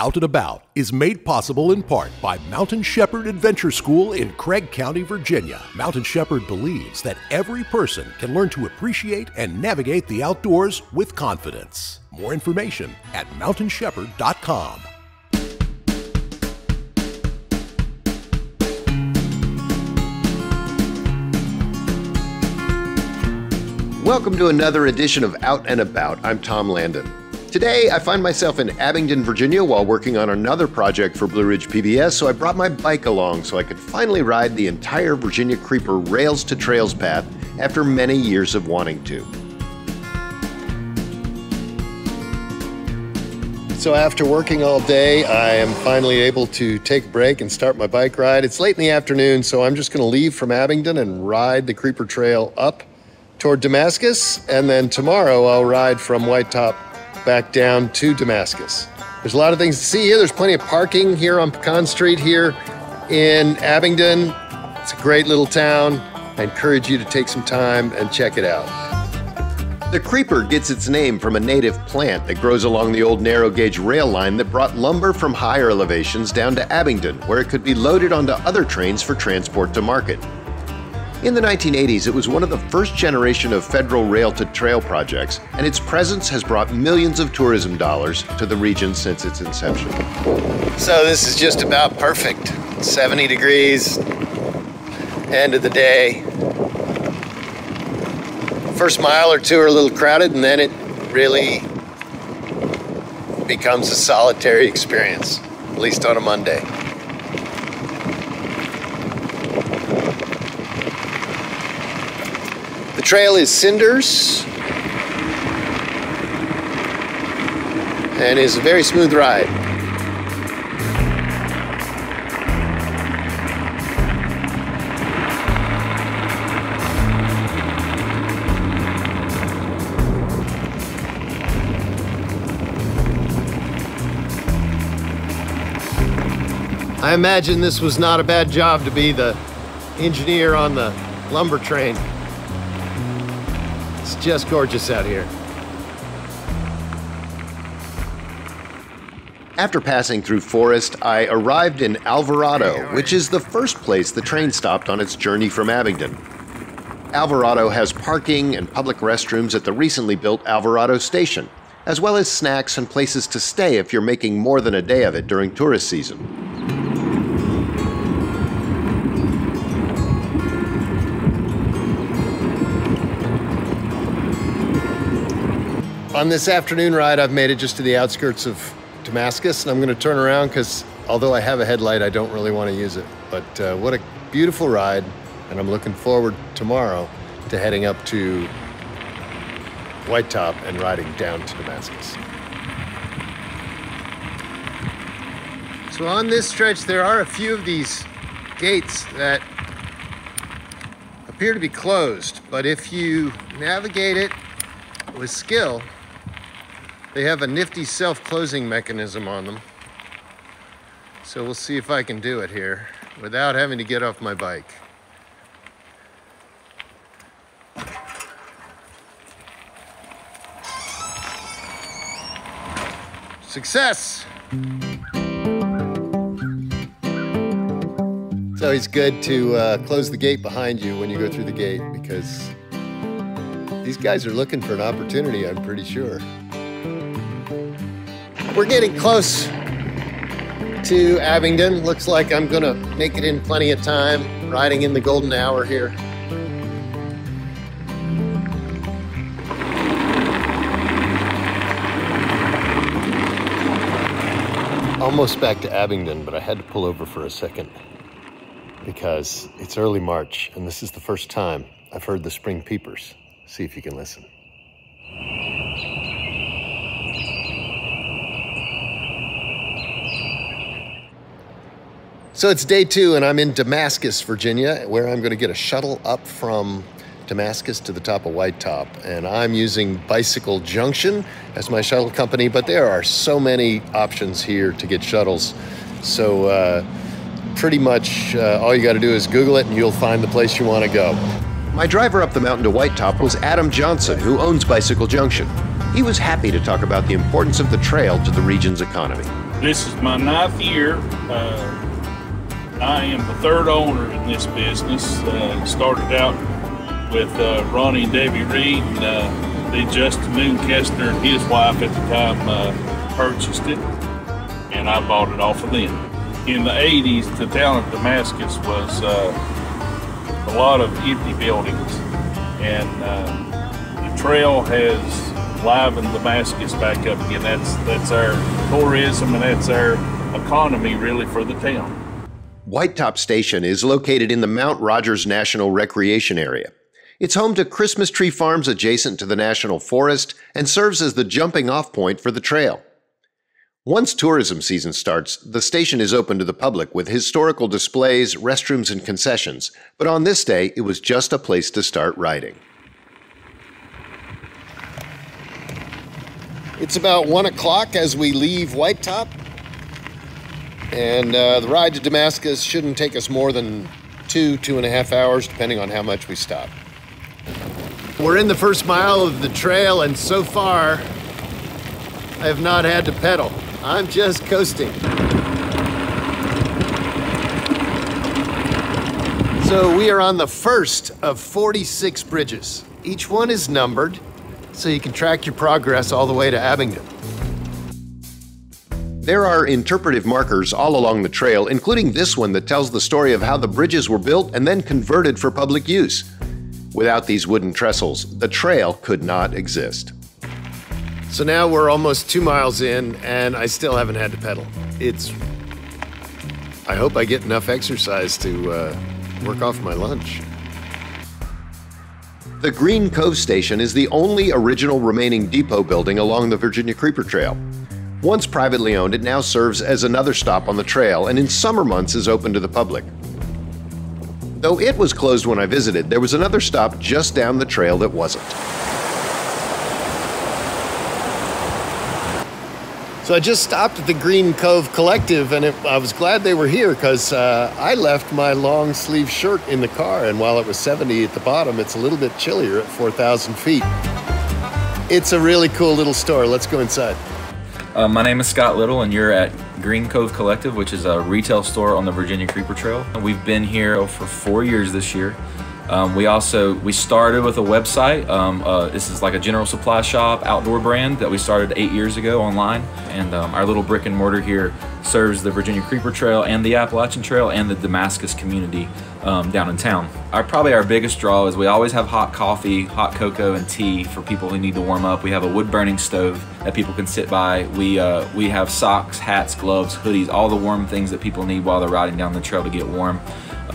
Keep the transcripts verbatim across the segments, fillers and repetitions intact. Out and About is made possible in part by Mountain Shepherd Adventure School in Craig County, Virginia. Mountain Shepherd believes that every person can learn to appreciate and navigate the outdoors with confidence. More information at mountain shepherd dot com. Welcome to another edition of Out and About. I'm Tom Landon. Today, I find myself in Abingdon, Virginia, while working on another project for Blue Ridge P B S, so I brought my bike along so I could finally ride the entire Virginia Creeper Rails to Trails path after many years of wanting to. So after working all day, I am finally able to take a break and start my bike ride. It's late in the afternoon, so I'm just gonna leave from Abingdon and ride the Creeper Trail up toward Damascus, and then tomorrow I'll ride from White Top back down to Damascus. There's a lot of things to see here. There's plenty of parking here on Pecan Street here in Abingdon. It's a great little town. I encourage you to take some time and check it out. The creeper gets its name from a native plant that grows along the old narrow gauge rail line that brought lumber from higher elevations down to Abingdon, where it could be loaded onto other trains for transport to market. In the nineteen eighties, it was one of the first generation of federal rail-to-trail projects, and its presence has brought millions of tourism dollars to the region since its inception. So this is just about perfect. seventy degrees, end of the day. First mile or two are a little crowded, and then it really becomes a solitary experience, at least on a Monday. The trail is cinders and is a very smooth ride. I imagine this was not a bad job to be the engineer on the lumber train. It's just gorgeous out here. After passing through forest, I arrived in Alvarado, which is the first place the train stopped on its journey from Abingdon. Alvarado has parking and public restrooms at the recently built Alvarado Station, as well as snacks and places to stay if you're making more than a day of it during tourist season. On this afternoon ride, I've made it just to the outskirts of Damascus, and I'm gonna turn around because although I have a headlight, I don't really wanna use it. But uh, what a beautiful ride, and I'm looking forward tomorrow to heading up to White Top and riding down to Damascus. So on this stretch, there are a few of these gates that appear to be closed, but if you navigate it with skill, they have a nifty self-closing mechanism on them. So we'll see if I can do it here without having to get off my bike. Success! It's always good to uh, close the gate behind you when you go through the gate, because these guys are looking for an opportunity, I'm pretty sure. We're getting close to Abingdon. Looks like I'm gonna make it in plenty of time, riding in the golden hour here. Almost back to Abingdon, but I had to pull over for a second because it's early March, and this is the first time I've heard the spring peepers. See if you can listen. So it's day two, and I'm in Damascus, Virginia, where I'm gonna get a shuttle up from Damascus to the top of White Top. And I'm using Bicycle Junction as my shuttle company, but there are so many options here to get shuttles. So uh, pretty much uh, all you gotta do is Google it and you'll find the place you wanna go. My driver up the mountain to White Top was Adam Johnson, who owns Bicycle Junction. He was happy to talk about the importance of the trail to the region's economy. This is my ninth year. Uh, I am the third owner in this business. Uh, started out with uh, Ronnie and Debbie Reed, and uh, the Justin Moonkester and his wife at the time uh, purchased it, and I bought it off of them. In the eighties, the town of Damascus was uh, a lot of empty buildings, and uh, the trail has livened Damascus back up again. That's, that's our tourism, and that's our economy really for the town. White Top Station is located in the Mount Rogers National Recreation Area. It's home to Christmas tree farms adjacent to the National Forest and serves as the jumping-off point for the trail. Once tourism season starts, the station is open to the public with historical displays, restrooms, and concessions, but on this day, it was just a place to start riding. It's about one o'clock as we leave White Top. And uh, the ride to Damascus shouldn't take us more than two, two and a half hours, depending on how much we stop. We're in the first mile of the trail, and so far, I have not had to pedal. I'm just coasting. So we are on the first of forty-six bridges. Each one is numbered, so you can track your progress all the way to Abingdon. There are interpretive markers all along the trail, including this one that tells the story of how the bridges were built and then converted for public use. Without these wooden trestles, the trail could not exist. So now we're almost two miles in, and I still haven't had to pedal. It's... I hope I get enough exercise to uh, work off my lunch. The Green Cove Station is the only original remaining depot building along the Virginia Creeper Trail. Once privately owned, it now serves as another stop on the trail and in summer months is open to the public. Though it was closed when I visited, there was another stop just down the trail that wasn't. So I just stopped at the Green Cove Collective, and it, I was glad they were here because uh, I left my long sleeve shirt in the car, and while it was seventy at the bottom, it's a little bit chillier at four thousand feet. It's a really cool little store. Let's go inside. Uh, my name is Scott Little, and you're at Green Cove Collective, which is a retail store on the Virginia Creeper Trail. We've been here for four years this year. Um, we also, we started with a website. Um, uh, this is like a general supply shop, outdoor brand that we started eight years ago online. And um, our little brick and mortar here serves the Virginia Creeper Trail and the Appalachian Trail and the Damascus community um, down in town. Our, probably our biggest draw is we always have hot coffee, hot cocoa, and tea for people who need to warm up. We have a wood-burning stove that people can sit by. We, uh, we have socks, hats, gloves, hoodies, all the warm things that people need while they're riding down the trail to get warm.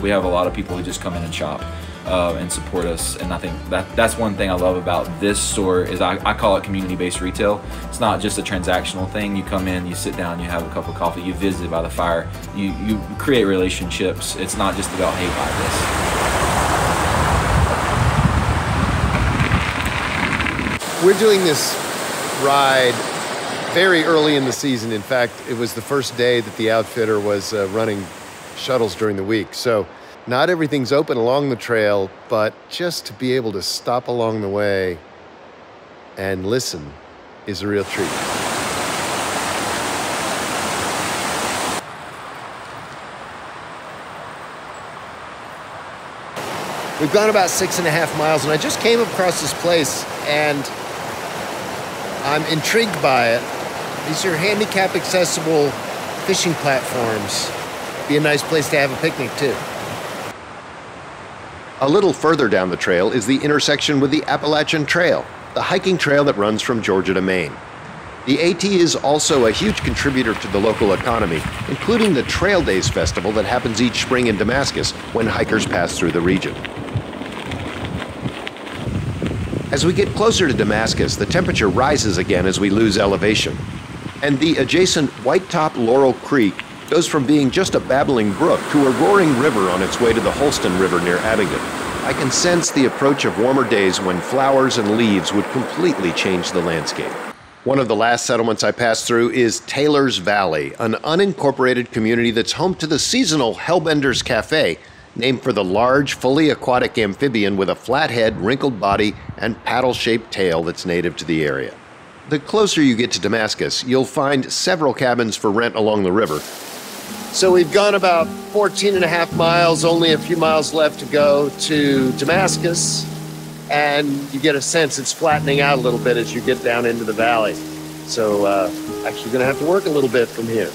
We have a lot of people who just come in and shop. Uh, and support us, and I think that that's one thing I love about this store is I, I call it community-based retail. It's not just a transactional thing. You come in, you sit down, you have a cup of coffee, you visit by the fire, you, you create relationships. It's not just about, hey, buy this. We're doing this ride very early in the season. In fact, it was the first day that the outfitter was uh, running shuttles during the week. So not everything's open along the trail, but just to be able to stop along the way and listen is a real treat. We've gone about six and a half miles, and I just came across this place, and I'm intrigued by it. These are handicap accessible fishing platforms. Be a nice place to have a picnic, too. A little further down the trail is the intersection with the Appalachian Trail, the hiking trail that runs from Georgia to Maine. The AT is also a huge contributor to the local economy, including the Trail Days Festival that happens each spring in Damascus when hikers pass through the region. As we get closer to Damascus, the temperature rises again as we lose elevation, and the adjacent White Top Laurel Creek goes from being just a babbling brook to a roaring river on its way to the Holston River near Abingdon. I can sense the approach of warmer days when flowers and leaves would completely change the landscape. One of the last settlements I passed through is Taylor's Valley, an unincorporated community that's home to the seasonal Hellbender's Cafe, named for the large, fully aquatic amphibian with a flat head, wrinkled body, and paddle-shaped tail that's native to the area. The closer you get to Damascus, you'll find several cabins for rent along the river. So we've gone about fourteen and a half miles, only a few miles left to go to Damascus. And you get a sense it's flattening out a little bit as you get down into the valley. So uh, actually gonna have to work a little bit from here.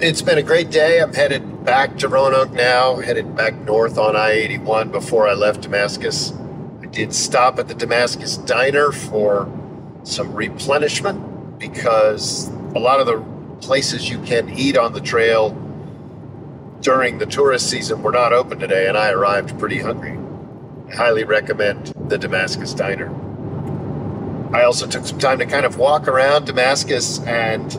It's been a great day. I'm headed back to Roanoke now, headed back north on I eighty-one before I left Damascus. I did stop at the Damascus Diner for some replenishment because a lot of the places you can eat on the trail during the tourist season were not open today, and I arrived pretty hungry. I highly recommend the Damascus Diner. I also took some time to kind of walk around Damascus and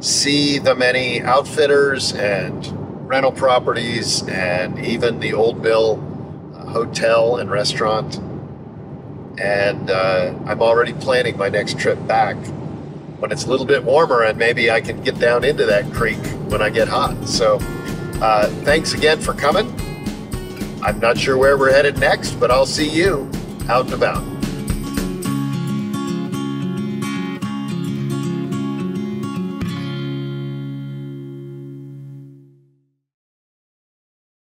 see the many outfitters and rental properties and even the Old Mill hotel and restaurant. And uh, I'm already planning my next trip back when it's a little bit warmer and maybe I can get down into that creek when I get hot. So uh, thanks again for coming. I'm not sure where we're headed next, but I'll see you out and about.